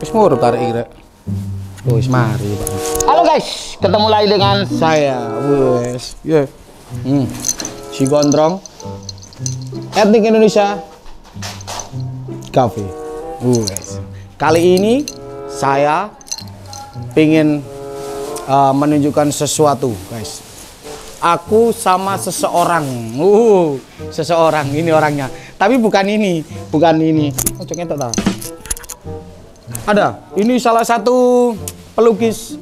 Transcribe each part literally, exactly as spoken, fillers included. Wis murut tarik rek. Wis mari, Pak. Halo guys, ketemu lagi dengan saya. Wes, yo. Hmm. Si Gondrong Etnik Indonesia Cafe. Wes. Kali ini saya pengen uh, menunjukkan sesuatu, guys. Aku sama seseorang. Uh, seseorang ini orangnya. Tapi bukan ini, bukan ini. Oh, cengketok ta. Ada. Ini salah satu pelukis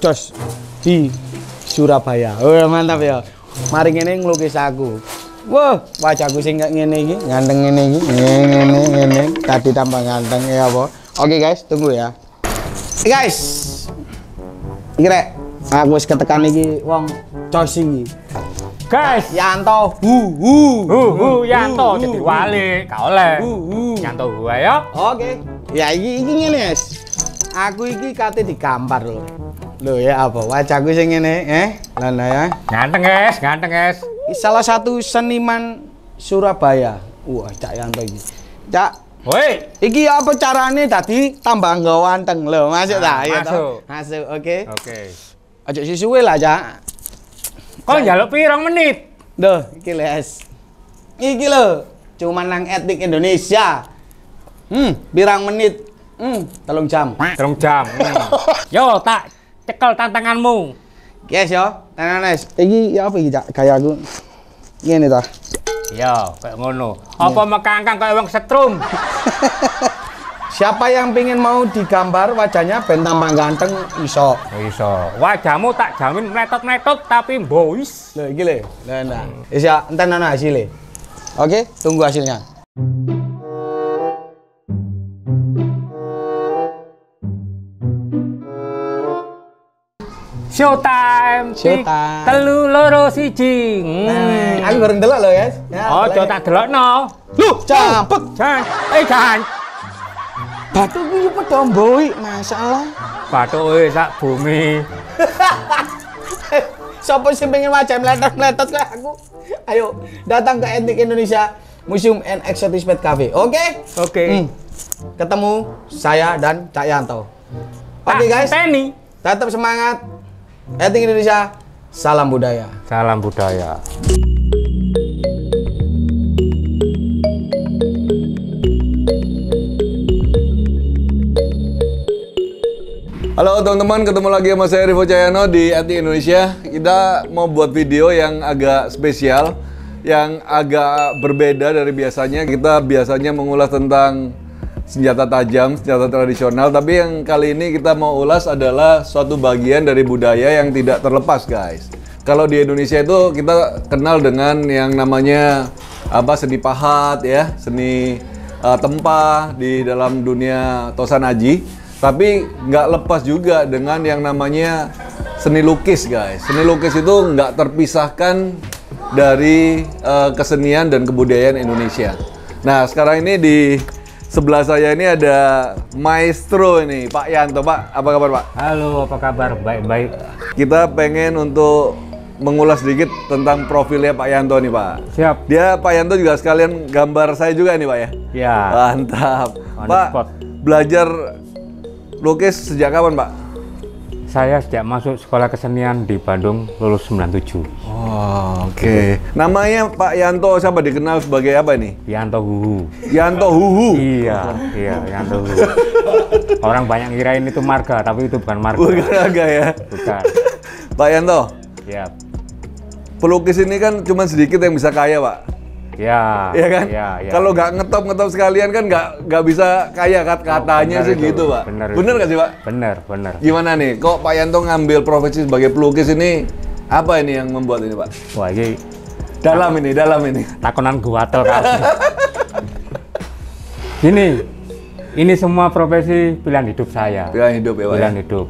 jos di Surabaya. Oh, mantap ya. Mari ngene nglukis aku. Wah, wajahku sing ngene iki, ganteng ngene iki. Ngene ngene. Tadi tambah ganteng ya apa? Oke, guys, tunggu ya. Hey, guys. Iki rek, aku wis ketekan iki wong jos iki. Guys, Yanto Huhu. Huhu Yanto dadi wali, gak oleh. Yanto Huhu ya. Oke. Ya iki iki ngene, guys. Aku iki kate digambar lho. Lho ya apa? Wajahku sing ngene, eh. Lah ya. Ganteng, guys, ganteng, guys. Salah satu seniman Surabaya. Wah, Cak Yanto iki. Cak. Woi, iki apa carane tadi tambah ganteng lho. Masuk ta? Ya to. Masuk. Oke. Oke. Aja suwe lah, Cak. Kok njaluk pirang menit? Duh, iki les. Iki lho, cuman nang etnik Indonesia. Hmm, pirang menit. Hmm, telung jam. Telung jam. Yo, tak cekel tantanganmu. Guys yo, tenanes. Iki ya apa iki, Cak? Gaya aku. Ngene ta. Yo, kayak ngono. Apa mekangkang kayak wong setrum. Siapa yang pengin mau digambar wajahnya ben tambah ganteng iso. Iso. Wajahmu tak jamin meletot-meletot tapi boys. Lho iki le. Lah nah. Wis ya, enten ana hasilnya. Oke, tunggu hasilnya. Showtime, showtime. Telu loro siji. Hmm. Aku goreng delok lho, guys. Ya, oh, coba tak delokno. Loh, campet. Jan. Eh, jan. Batuku yo padha mboi, masalah. Batuke sak bumi. Sopo sing pengen wajah meletot-meletot kok aku? Ayo, datang ke Etnik Indonesia Museum and Exotic Pet Cafe. Oke? Okay? Oke. Okay. Hmm. Ketemu saya dan Cak Yanto. Oke, okay, guys. Penny. Tetap semangat. Etnik Indonesia, salam budaya. Salam budaya. Halo teman-teman, ketemu lagi sama saya Rivo Cahyono di Etnik Indonesia. Kita mau buat video yang agak spesial, yang agak berbeda dari biasanya. Kita biasanya mengulas tentang senjata tajam, senjata tradisional, tapi yang kali ini kita mau ulas adalah suatu bagian dari budaya yang tidak terlepas, guys. Kalau di Indonesia itu kita kenal dengan yang namanya apa seni pahat ya, seni uh, tempa di dalam dunia Tosan Aji, tapi nggak lepas juga dengan yang namanya seni lukis, guys. Seni lukis itu nggak terpisahkan dari uh, kesenian dan kebudayaan Indonesia. Nah, sekarang ini di sebelah saya ini ada maestro ini, Pak Yanto. Pak, apa kabar, Pak? Halo, apa kabar? Baik-baik. Kita pengen untuk mengulas sedikit tentang profilnya Pak Yanto nih, Pak. Siap. Dia, Pak Yanto juga sekalian gambar saya juga nih, Pak ya? Ya. Mantap. On Pak, belajar lukis sejak kapan, Pak? Saya sejak masuk sekolah kesenian di Bandung, lulus sembilan puluh tujuh. Oh, oke. Okay. Namanya Pak Yanto siapa? Dikenal sebagai apa ini? Yanto Huhu. Yanto Huhu? Iya, iya, Yanto Huhu. Orang banyak ngirain itu marga, tapi itu bukan marga. Bukan marga ya? Bukan. Pak Yanto? Iya. Pelukis ini kan cuma sedikit yang bisa kaya, Pak. Ya, ya kan? Ya, ya. Kalau nggak ngetop-ngetop sekalian kan nggak nggak bisa kaya, katanya oh, sih itu, gitu, Pak. Bener, bener nggak sih, Pak? Bener, bener. Gimana nih? Kok Pak Yanto ngambil profesi sebagai pelukis ini? Apa ini yang membuat ini, Pak? Wah, ini dalam ini, dalam ini. Takonan guatel kan. Ini, ini semua profesi pilihan hidup saya. Pilihan hidup ya, Pak. Pilihan ya? Hidup.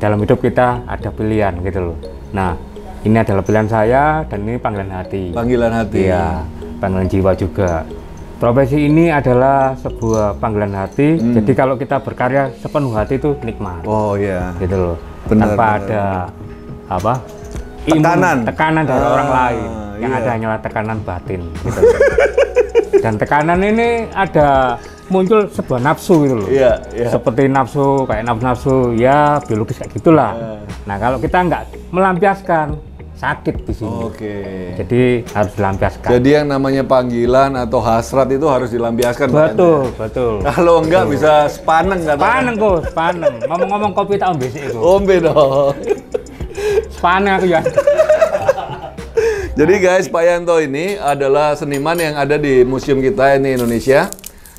Dalam hidup kita ada pilihan gitu loh. Nah, ini adalah pilihan saya dan ini panggilan hati. Panggilan hati. Iya. Panggilan jiwa juga. Profesi ini adalah sebuah panggilan hati. Hmm. Jadi kalau kita berkarya sepenuh hati itu nikmat. Oh iya. Yeah. Gitu loh. Bener, tanpa bener. Ada apa? Tekanan. Imun, tekanan dari ah, orang lain. Yang yeah. Ada hanyalah tekanan batin. Gitu. Dan tekanan ini ada muncul sebuah nafsu gitu loh. Yeah, yeah. Seperti nafsu, kayak nafsu-nafsu, ya biologis kayak gitulah. Yeah. Nah kalau kita nggak melampiaskan, sakit di sini. Oke. Okay. Jadi harus dilampiaskan. Jadi yang namanya panggilan atau hasrat itu harus dilampiaskan. Betul, makanya. Betul. Kalau enggak betul. Bisa sepaneng nggak? Sepaneng kok, sepaneng. Ngomong-ngomong kopi tak ombe sih itu. Ombe dong. Sepaneng aku ya. Jadi guys, Pak Yanto ini adalah seniman yang ada di museum kita ini Indonesia.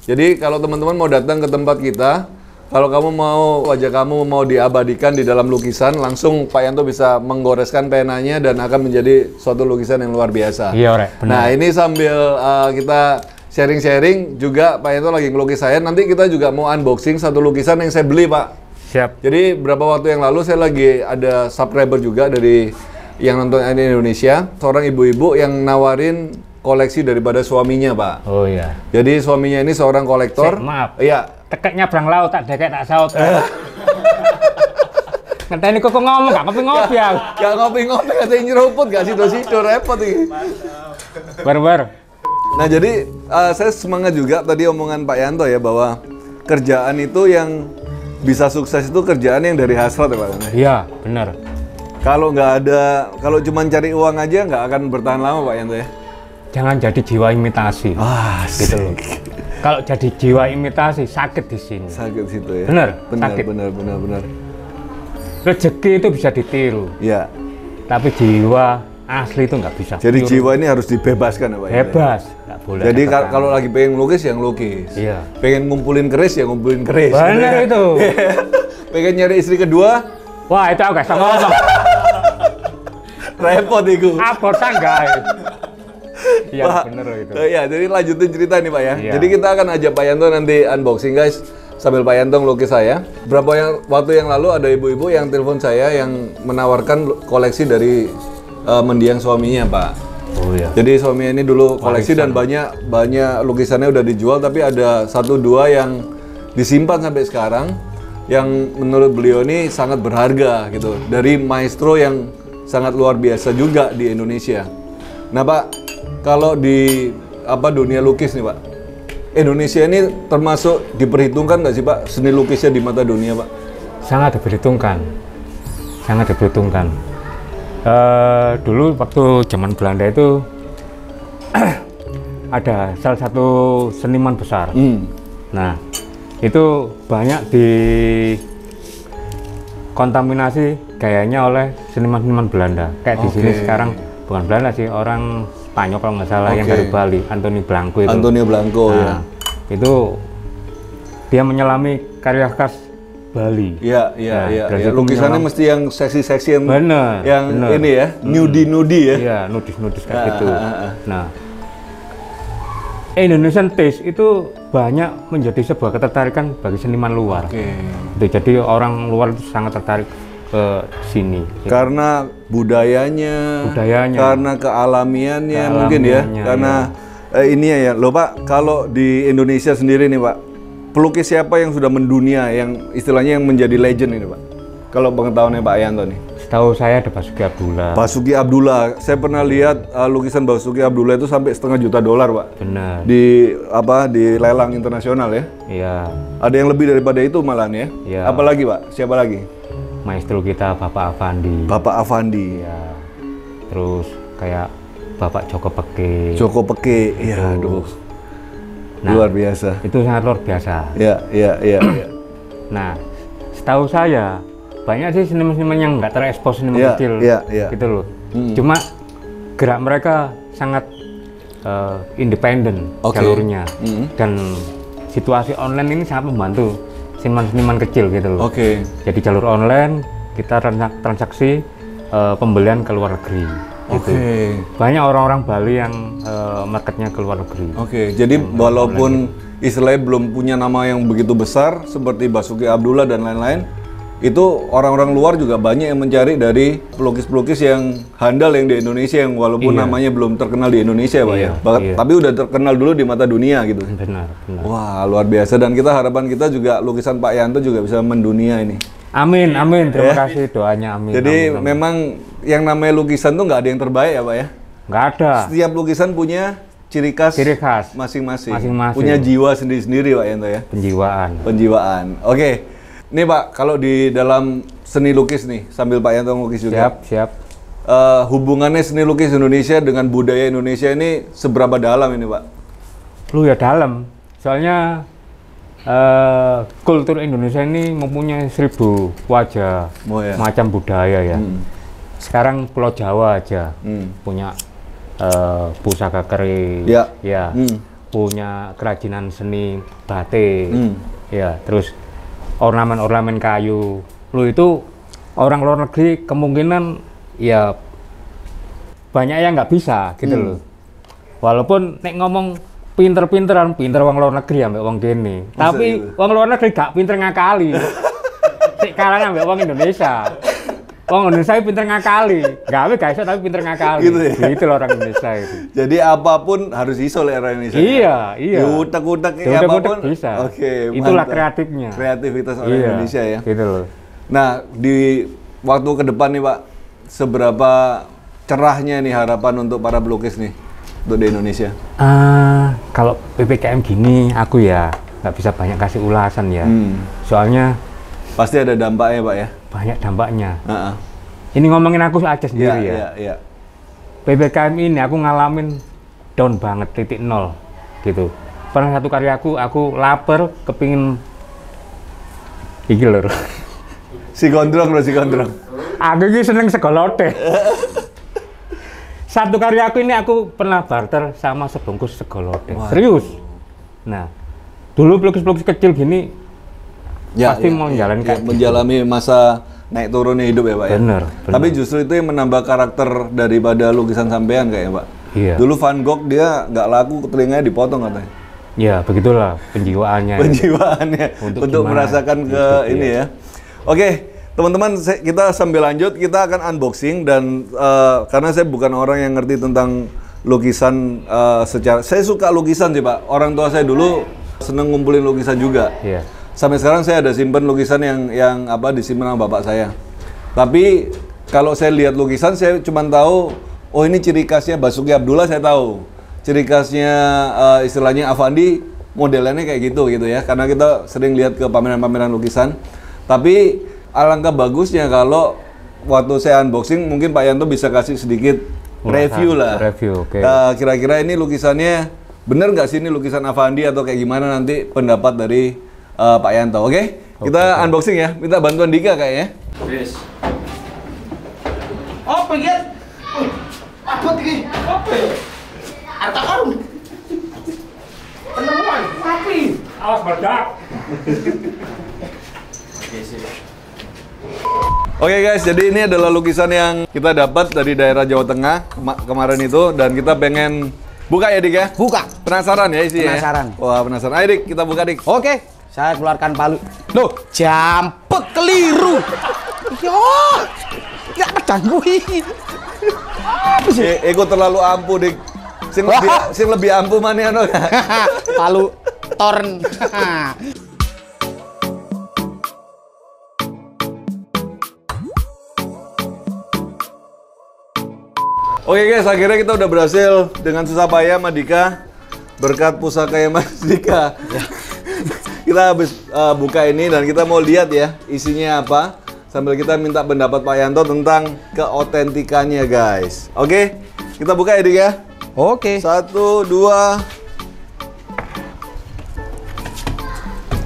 Jadi kalau teman-teman mau datang ke tempat kita, kalau kamu mau wajah kamu mau diabadikan di dalam lukisan, langsung Pak Yanto bisa menggoreskan penanya dan akan menjadi suatu lukisan yang luar biasa. Iya, ore. Nah ini sambil uh, kita sharing-sharing juga Pak Yanto lagi ngelukis saya. Nanti kita juga mau unboxing satu lukisan yang saya beli, Pak. Siap. Jadi berapa waktu yang lalu saya lagi ada subscriber juga dari yang nonton di Indonesia, seorang ibu-ibu yang nawarin koleksi daripada suaminya, Pak. Oh iya. Jadi suaminya ini seorang kolektor. Sik, maaf. Iya. Tekeknya berang laut, tak dekek tak saut. Nanti ini kok ngomong, gak ngopi-ngopi ya. Gak ngopi-ngopi, katanya nyeruput, gak sido-sido, repot ini. Bar-bar. Nah jadi, uh, saya semangat juga tadi omongan Pak Yanto ya, bahwa kerjaan itu yang bisa sukses itu kerjaan yang dari hasrat ya, Pak. Iya, benar. Kalau nggak ada, kalau cuma cari uang aja nggak akan bertahan lama, Pak Yanto ya. Jangan jadi jiwa imitasi. Ah, gitu loh. Kalau jadi jiwa imitasi sakit di sini. Sakit situ ya. Bener. Bener, sakit. Bener, bener, bener. Rezeki itu bisa ditiru. Iya. Tapi jiwa asli itu nggak bisa. Jadi tiru. Jiwa ini harus dibebaskan, Pak. Bebas, nggak boleh. Jadi kalau kalau lagi pengen lukis ya lukis. Iya. Pengen ngumpulin keris ya ngumpulin keris. Bener itu. Pengen nyari istri kedua. Wah itu aku gak sama ngomong. Repot itu. Abot tangga. Iya bener itu. Iya jadi lanjutin cerita nih Pak ya. Ya. Jadi kita akan ajak Pak Yanto nanti unboxing guys. Sambil Pak Yanto ngelukis saya. Berapa yang, waktu yang lalu ada ibu-ibu yang telepon saya yang menawarkan koleksi dari uh, mendiang suaminya Pak. Oh iya. Jadi suaminya ini dulu koleksi Warisan. Dan banyak banyak lukisannya udah dijual tapi ada satu dua yang disimpan sampai sekarang. Yang menurut beliau ini sangat berharga gitu dari maestro yang sangat luar biasa juga di Indonesia. Nah Pak, kalau di apa dunia lukis nih Pak, Indonesia ini termasuk diperhitungkan nggak sih Pak seni lukisnya di mata dunia Pak? Sangat diperhitungkan, sangat diperhitungkan. Uh, dulu waktu zaman Belanda itu ada salah satu seniman besar. Hmm. Nah. Itu banyak dikontaminasi gayanya oleh seniman-seniman Belanda. Kayak okay. Di sini sekarang bukan Belanda sih, orang Spanyol kalau nggak salah okay. Yang dari Bali, Antonio Blanco itu. Antonio Blanco nah, ya. Itu dia menyelami karya khas Bali. Iya, iya, iya. Nah, ya, lukisannya menyelam... mesti yang seksi-seksi yang, yang bener. Ini ya, nudi-nudi ya. Iya, nudis-nudis kayak ah, gitu. Ah, ah, ah. Nah. Indonesian taste itu banyak menjadi sebuah ketertarikan bagi seniman luar. Okay. Jadi orang luar itu sangat tertarik ke sini. Karena budayanya, budayanya. Karena kealamiannya, kealamiannya mungkin ya. Ya. Karena eh, ini ya, loh Pak, kalau di Indonesia sendiri nih Pak, pelukis siapa yang sudah mendunia, yang istilahnya yang menjadi legend ini Pak? Kalau pengetahuannya Pak Yanto nih. Setahu saya ada Basuki Abdullah. Basuki Abdullah, saya pernah lihat uh, lukisan Basuki Abdullah itu sampai setengah juta dolar, Pak. Benar. Di apa di lelang internasional ya? Iya. Ada yang lebih daripada itu malahan ya? Iya. Apalagi Pak? Siapa lagi? Maestro kita Bapak Affandi. Bapak Affandi. Iya. Terus kayak Bapak Joko Pekek. Joko Pekek, iya. Aduh. Nah, luar biasa. Itu sangat luar biasa. Iya, iya, iya. Ya. Nah, setahu saya. Banyak sih seniman-seniman yang nggak terekspos seniman yeah, kecil yeah, yeah. Gitu loh. Hmm. Cuma gerak mereka sangat uh, independen okay. Jalurnya hmm. Dan situasi online ini sangat membantu seniman-seniman kecil gitu loh. Oke. Okay. Jadi jalur online kita transaksi uh, pembelian ke luar negeri. Gitu. Oke. Okay. Banyak orang-orang Bali yang uh, marketnya ke luar negeri. Oke. Okay. Jadi hmm, walaupun gitu. Istilahnya belum punya nama yang begitu besar seperti Basuki Abdullah dan lain-lain. Itu orang-orang luar juga banyak yang mencari dari pelukis-pelukis yang handal yang di Indonesia yang walaupun iya. Namanya belum terkenal di Indonesia Pak iya, ya iya. Tapi udah terkenal dulu di mata dunia gitu. Benar, benar. Wah luar biasa dan kita harapan kita juga lukisan Pak Yanto juga bisa mendunia ini. Amin, amin. Terima ya. Kasih doanya amin. Jadi amin, amin. Memang yang namanya lukisan tuh nggak ada yang terbaik ya Pak ya? Nggak ada. Setiap lukisan punya ciri khas masing-masing. Punya jiwa sendiri-sendiri, Pak Yanto ya. Penjiwaan. Penjiwaan. Oke. Nih Pak, kalau di dalam seni lukis nih, sambil Pak Yanto lukis juga. Siap, siap. Uh, hubungannya seni lukis Indonesia dengan budaya Indonesia ini seberapa dalam ini, Pak? Lu ya dalam. Soalnya uh, kultur Indonesia ini mempunyai seribu wajah, oh, ya. macam budaya ya. Hmm. Sekarang Pulau Jawa aja hmm. punya Uh, pusaka keri, ya, ya mm. punya kerajinan seni batik, mm. ya, terus ornamen-ornamen kayu. Lu itu orang luar negeri kemungkinan ya banyak yang nggak bisa gitu mm. loh. Walaupun nek ngomong pinter-pinteran, pinter wong luar negeri ya, wong gini. Maksud tapi itu? Wong luar negeri gak pinter ngakali. Sik kalangan mbak wong Indonesia. Wong Indonesia pinter ngakali, gawe gak iso tapi pinter ngakali. Gitu, ya? Gitu loh orang Indonesia itu. Jadi apapun harus iso oleh orang Indonesia. Iya, iya. Diutek-utek apapun bisa. Oke, itulah mantap. Kreatifnya. Kreativitas orang iya, Indonesia ya. Gitu loh. Nah, di waktu ke depan nih Pak, seberapa cerahnya nih harapan untuk para pelukis nih untuk di Indonesia? Uh, kalau P P K M gini aku ya nggak bisa banyak kasih ulasan ya. Hmm. Soalnya pasti ada dampaknya Pak ya. Banyak dampaknya. Uh-uh. Ini ngomongin aku aja sendiri yeah, ya. Yeah, yeah. P P K M ini aku ngalamin down banget, titik nol gitu. Pernah satu kali aku, aku lapar, kepingin iki lho. Si gondrong lho, si gondrong. Aku ini seneng segolote. Satu kali aku ini aku pernah barter sama sebungkus segolote. Wow. Serius. Nah, dulu pelukis-pelukis kecil gini ya, pasti ya, mau ya, ya, menjalani masa naik turunnya hidup ya Pak ya. Bener, bener. Tapi justru itu yang menambah karakter daripada lukisan sampean kayaknya Pak. Iya. Dulu Van Gogh dia nggak laku, telinganya dipotong katanya. Ya begitulah penjiwaannya. Penjiwaannya untuk, untuk merasakan ke untuk, ini ya. Oke teman-teman, kita sambil lanjut kita akan unboxing dan uh, karena saya bukan orang yang ngerti tentang lukisan uh, secara. Saya suka lukisan sih Pak. Orang tua saya dulu seneng ngumpulin lukisan juga. Iya. Sampai sekarang saya ada simpen lukisan yang yang apa disimpan sama bapak saya. Tapi kalau saya lihat lukisan saya cuma tahu oh ini ciri khasnya Basuki Abdullah, saya tahu. Ciri khasnya uh, istilahnya Affandi modelannya kayak gitu gitu ya. Karena kita sering lihat ke pameran-pameran lukisan. Tapi alangkah bagusnya kalau waktu saya unboxing mungkin Pak Yanto bisa kasih sedikit review lah. Review, oke. Okay. Uh, kira-kira ini lukisannya bener nggak sih ini lukisan Affandi atau kayak gimana, nanti pendapat dari Uh, Pak Yanto, oke? Okay? Okay, kita okay. unboxing ya, minta bantuan Dika kayaknya. Yes. Oh, pengen? Apa ini? Apa ya? Harta karun. Penemuan, sapi. Awas meledak. Oke guys, jadi ini adalah lukisan yang kita dapat dari daerah Jawa Tengah kema kemarin itu, dan kita pengen buka ya Dik ya? Buka. Penasaran ya isinya? Penasaran. Ya? Wah penasaran. Ayo Dik, kita buka Dik. Oke. Okay. Saya keluarkan palu. Loh, jampet keliru. Yo, nggak tergangguin. Ego terlalu ampuh, Dik. Sing lebih, sing lebih ampuh mana no? Palu torn. Oke guys, akhirnya kita udah berhasil dengan susah payah sama Dika berkat pusaka yang Mas Dika. Kita habis uh, buka ini dan kita mau lihat ya isinya apa, sambil kita minta pendapat Pak Yanto tentang keotentikannya guys. Oke, okay? Kita buka ya Dik ya. Oke. Okay. Satu, dua.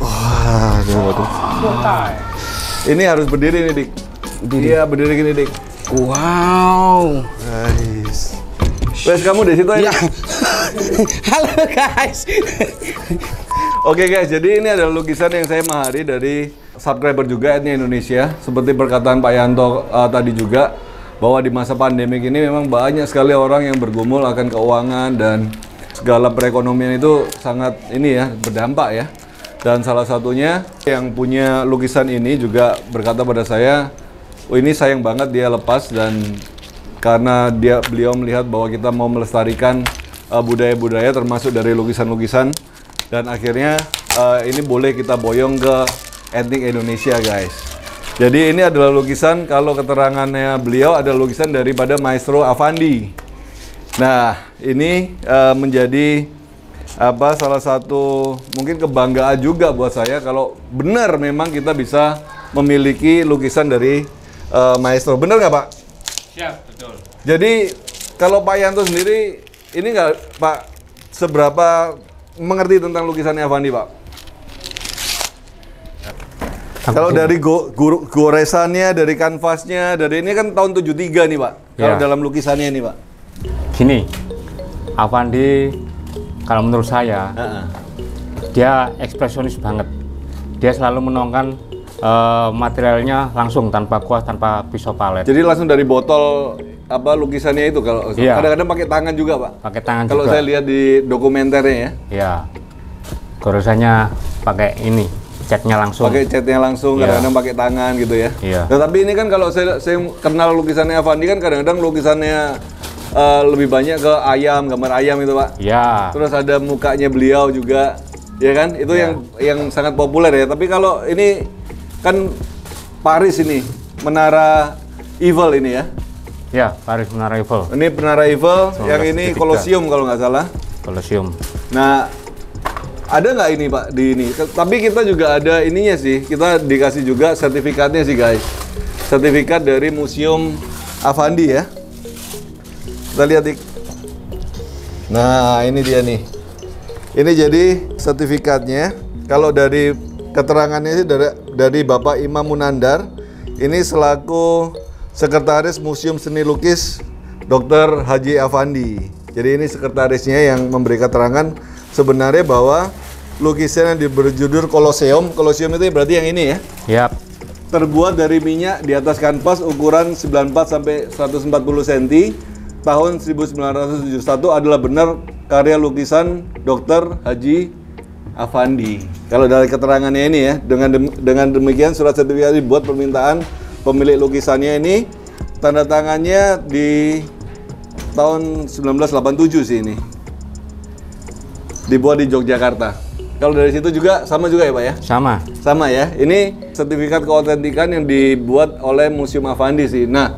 Wah, wow. wow. Ini harus berdiri nih Dik. Iya berdiri gini Dik. Wow. Guys. Wes kamu di situ aja. Halo guys. Oke okay guys, jadi ini adalah lukisan yang saya mahari dari subscriber juga etnya Indonesia. Seperti perkataan Pak Yanto uh, tadi juga, bahwa di masa pandemik ini memang banyak sekali orang yang bergumul akan keuangan dan segala perekonomian itu sangat ini ya, berdampak ya. Dan salah satunya yang punya lukisan ini juga berkata pada saya, oh ini sayang banget dia lepas, dan karena dia beliau melihat bahwa kita mau melestarikan budaya-budaya uh, termasuk dari lukisan-lukisan. Dan akhirnya uh, ini boleh kita boyong ke etnik Indonesia guys. Jadi ini adalah lukisan, kalau keterangannya beliau adalah lukisan daripada Maestro Affandi. Nah, ini uh, menjadi apa salah satu mungkin kebanggaan juga buat saya kalau benar memang kita bisa memiliki lukisan dari uh, maestro. Benar nggak, Pak? Siap, betul. Jadi kalau Pak Yanto sendiri ini nggak, Pak, seberapa mengerti tentang lukisannya Affandi, Pak? Kalau dari go, go, goresannya, dari kanvasnya, dari ini kan tahun tujuh tiga nih, Pak. Kalau ya. Dalam lukisannya nih, Pak. Gini, Affandi kalau menurut saya, uh-uh. dia ekspresionis banget. Dia selalu menongkan uh, materialnya langsung tanpa kuas, tanpa pisau palet. Jadi langsung dari botol apa lukisannya itu kalau ya. Kadang-kadang pakai tangan juga, Pak. Pakai tangan kalau juga. Saya lihat di dokumenternya ya. Iya. Goresannya pakai ini. Catnya langsung, pakai catnya langsung, kadang-kadang yeah. pakai tangan gitu ya. Yeah. Nah, tapi ini kan kalau saya, saya kenal lukisannya Affandi kan kadang-kadang lukisannya uh, lebih banyak ke ayam, gambar ayam itu, Pak. Iya. Yeah. Terus ada mukanya beliau juga, ya kan? Itu yeah. yang yang sangat populer ya. Tapi kalau ini kan Paris ini, Menara Eiffel ini ya? Ya, yeah, Paris Menara Eiffel. Ini Menara Eiffel, so, yang ini Colosseum kalau nggak salah. Colosseum. Nah. Ada nggak ini, Pak, di ini? Tapi kita juga ada ininya sih. Kita dikasih juga sertifikatnya sih, guys. Sertifikat dari Museum Affandi ya. Kita lihat, Dik. Nah, ini dia nih. Ini jadi sertifikatnya. Kalau dari keterangannya sih dari, dari Bapak Imam Munandar. Ini selaku Sekretaris Museum Seni Lukis dokter Haji Affandi. Jadi ini sekretarisnya yang memberi keterangan sebenarnya bahwa lukisan yang berjudul Colosseum, Colosseum itu berarti yang ini ya? Yap. Terbuat dari minyak di atas kanvas ukuran sembilan puluh empat sampai seratus empat puluh sentimeter tahun seribu sembilan ratus tujuh puluh satu adalah benar karya lukisan dokter Haji Affandi. Kalau dari keterangannya ini ya, dengan dem dengan demikian surat sertifikat dibuat permintaan pemilik lukisannya ini, tanda tangannya di tahun seribu sembilan ratus delapan puluh tujuh sih ini. Dibuat di Yogyakarta. Kalau dari situ juga sama juga ya, Pak ya? Sama. Sama ya. Ini sertifikat keautentikan yang dibuat oleh Museum Affandi sih. Nah,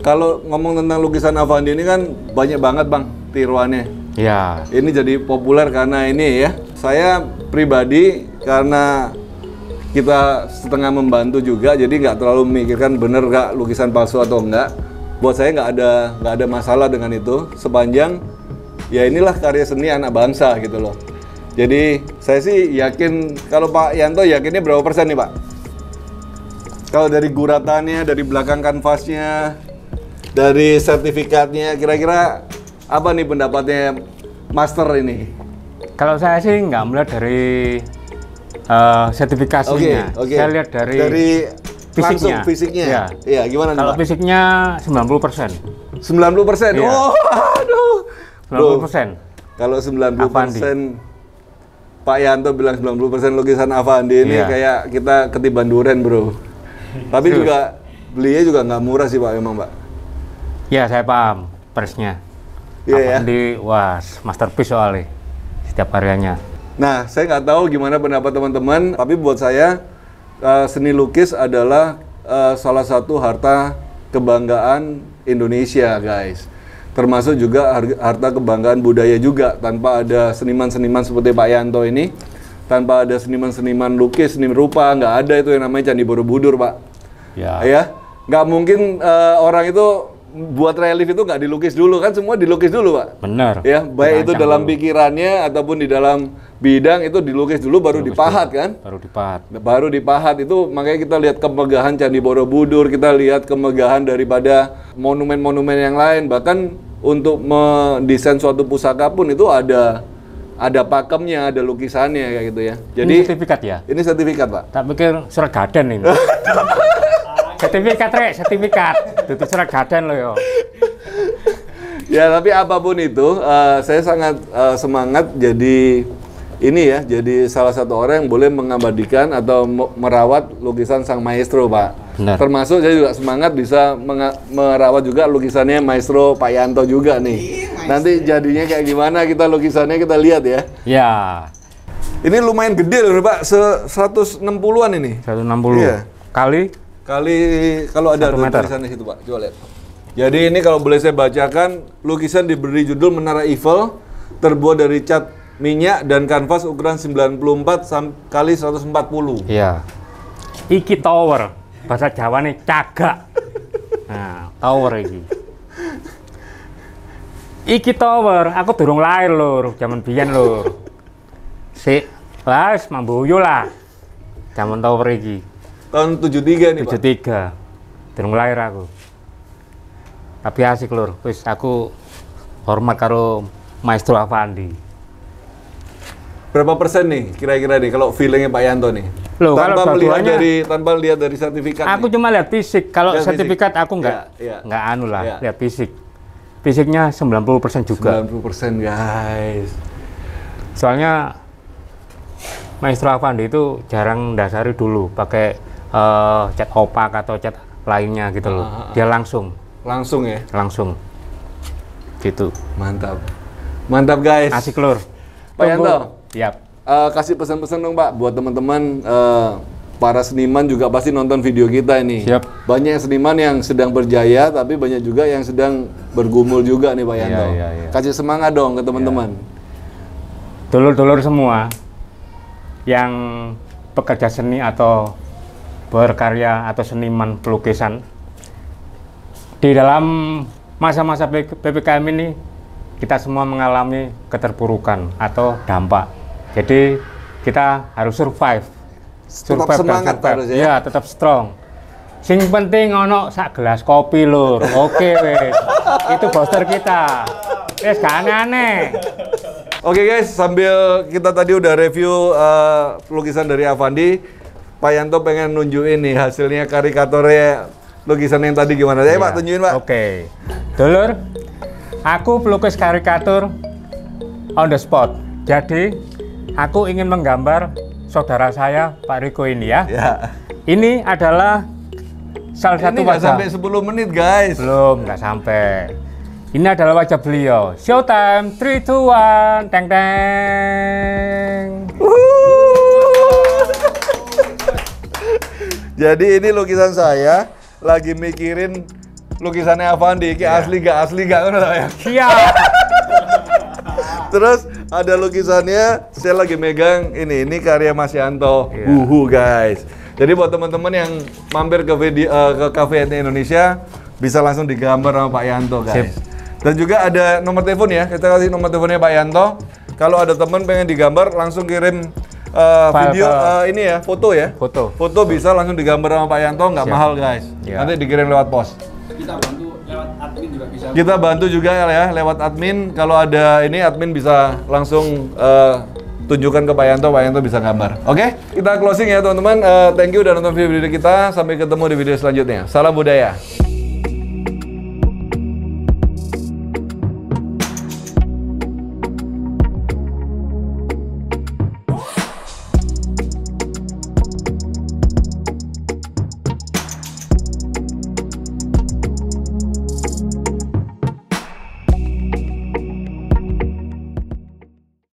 kalau ngomong tentang lukisan Affandi ini kan banyak banget, Bang, tiruannya. Iya. Ini jadi populer karena ini ya. Saya pribadi karena kita setengah membantu juga, jadi nggak terlalu memikirkan bener nggak lukisan palsu atau enggak. Buat saya nggak ada nggak ada masalah dengan itu sepanjang ya inilah karya seni anak bangsa gitu loh. Jadi saya sih yakin, kalau Pak Yanto yakinnya berapa persen nih, Pak? Kalau dari guratannya, dari belakang kanvasnya, dari sertifikatnya, kira-kira apa nih pendapatnya master ini? Kalau saya sih nggak melihat dari uh, sertifikasinya. Okay, okay. Saya lihat dari, dari fisiknya. Langsung fisiknya? Iya. Ya, gimana nih, Pak? Kalau fisiknya sembilan puluh persen. sembilan puluh persen? Iya. Oh, aduh. sembilan puluh persen. Kalau sembilan puluh persen Pak Yanto bilang sembilan puluh persen lukisan Affandi ini yeah. kayak kita ketiban durian, Bro. Tapi Serius. Juga belinya juga nggak murah sih, Pak, memang, Pak. Ya, saya paham persnya. Yeah, Affandi, yeah. wah, masterpiece soalnya setiap karyanya. Nah, saya nggak tahu gimana pendapat teman-teman, tapi buat saya uh, seni lukis adalah uh, salah satu harta kebanggaan Indonesia, guys. Termasuk juga harta kebanggaan budaya juga. Tanpa ada seniman-seniman seperti Pak Yanto ini, tanpa ada seniman-seniman lukis, seni rupa, nggak ada itu yang namanya Candi Borobudur, Pak. Ya. Ya? Nggak mungkin uh, orang itu buat relief itu nggak dilukis dulu, kan semua dilukis dulu, Pak. Benar. Ya, baik Benar itu dalam dulu. Pikirannya ataupun di dalam bidang itu dilukis dulu, baru dilukis dipahat dulu. Kan? Baru dipahat. Baru dipahat itu makanya kita lihat kemegahan Candi Borobudur, kita lihat kemegahan daripada monumen-monumen yang lain, bahkan untuk mendesain suatu pusaka pun itu ada ada pakemnya, ada lukisannya kayak gitu ya. Jadi ini sertifikat ya? Ini sertifikat, Pak. Tak pikir surat gaden ini. sertifikat, Rek, sertifikat. Itu surat gaden loh, yo. Ya, tapi apapun itu, uh, saya sangat uh, semangat jadi ini ya, jadi salah satu orang yang boleh mengabadikan atau merawat lukisan sang maestro, Pak. Benar. Termasuk saya juga semangat bisa merawat juga lukisannya maestro Pak Yanto juga nih. Ih, nanti jadinya kayak gimana kita lukisannya kita lihat ya. Ya. Ini lumayan gede loh, Pak. seratus enam puluhan ini. seratus enam puluh. Iya. Kali kali kalau ada tulisannya situ, Pak. Coba lihat. Jadi ini kalau boleh saya bacakan, lukisan diberi judul Menara Eiffel, terbuat dari cat minyak dan kanvas ukuran sembilan puluh empat kali seratus empat puluh. Iya. Iki tower, bahasa Jawa nih cagak. Nah, tower iki. Iki tower, aku durung lahir lho, jaman biyen lho. Sik, las mamboyo lah. Jaman tower iki. Tahun tujuh puluh tiga nih, Pak. tujuh puluh tiga. Durung lahir aku. Tapi asik lur, wis aku hormat karo Maestro Affandi. Berapa persen nih kira-kira nih kalau feelingnya Pak Yanto nih? Loh, tanpa kalau melihat dari tanpa lihat dari sertifikat. Aku nih. Cuma lihat fisik. Kalau lihat sertifikat fisik. Aku nggak ya, ya. nggak anu lah, ya. Lihat fisik. Fisiknya sembilan puluh persen juga. sembilan puluh persen guys. Soalnya Maestro Affandi itu jarang dasari dulu pakai uh, cat opak atau cat lainnya gitu loh. Ah, Dia langsung langsung ya langsung gitu. Mantap mantap guys, asik lur Pak Yanto. Yap. Uh, kasih pesan-pesan dong Pak buat teman-teman uh, para seniman juga pasti nonton video kita ini. Siap. Banyak seniman yang sedang berjaya tapi banyak juga yang sedang bergumul juga nih Pak Yanto. Ya, ya, ya. Kasih semangat dong ke teman-teman dulur-dulur ya. Semua yang pekerja seni atau berkarya atau seniman pelukisan di dalam masa-masa P P K M ini, kita semua mengalami keterpurukan atau dampak. Jadi kita harus survive. Tetap survive semangat harus ya. Ya, tetap strong. Sing penting ono sak gelas kopi lur. Oke wes. Itu poster kita. Wes gak aneh-aneh. Oke guys, sambil kita tadi udah review uh, lukisan dari Affandi, Pak Yanto pengen nunjukin nih hasilnya karikaturnya. Lukisan yang tadi gimana? Ya, ya Pak, tunjukin Pak. Oke. Okay. Dulur, aku pelukis karikatur on the spot. Jadi, aku ingin menggambar saudara saya, Pak Rico ini ya. Ya. Ini adalah salah ini satu wajah. Sampai sepuluh menit, guys. Belum, nggak sampai. Ini adalah wajah beliau. Showtime, three, two, one, teng teng. Jadi ini lukisan saya. Lagi mikirin lukisannya Affandi, ki yeah. asli gak asli gak ngono ya. Iya. Terus ada lukisannya, saya lagi megang ini ini karya Mas Yanto yeah. Huhu guys. Jadi buat teman-teman yang mampir ke video, uh, ke Cafe Etnik Indonesia bisa langsung digambar sama Pak Yanto guys. Sip. Dan juga ada nomor telepon ya, kita kasih nomor teleponnya Pak Yanto. Kalau ada teman pengen digambar langsung kirim. Uh, file, video file. Uh, ini ya foto ya foto foto bisa langsung digambar sama Pak Yanto, nggak mahal guys ya. Nanti dikirim lewat pos, kita bantu lewat admin juga bisa, kita bantu juga ya lewat admin. Kalau ada ini admin bisa langsung uh, tunjukkan ke Pak Yanto, Pak Yanto bisa gambar. Oke okay? Kita closing ya teman-teman. Uh, thank you udah nonton video, video kita, sampai ketemu di video selanjutnya. Salam budaya.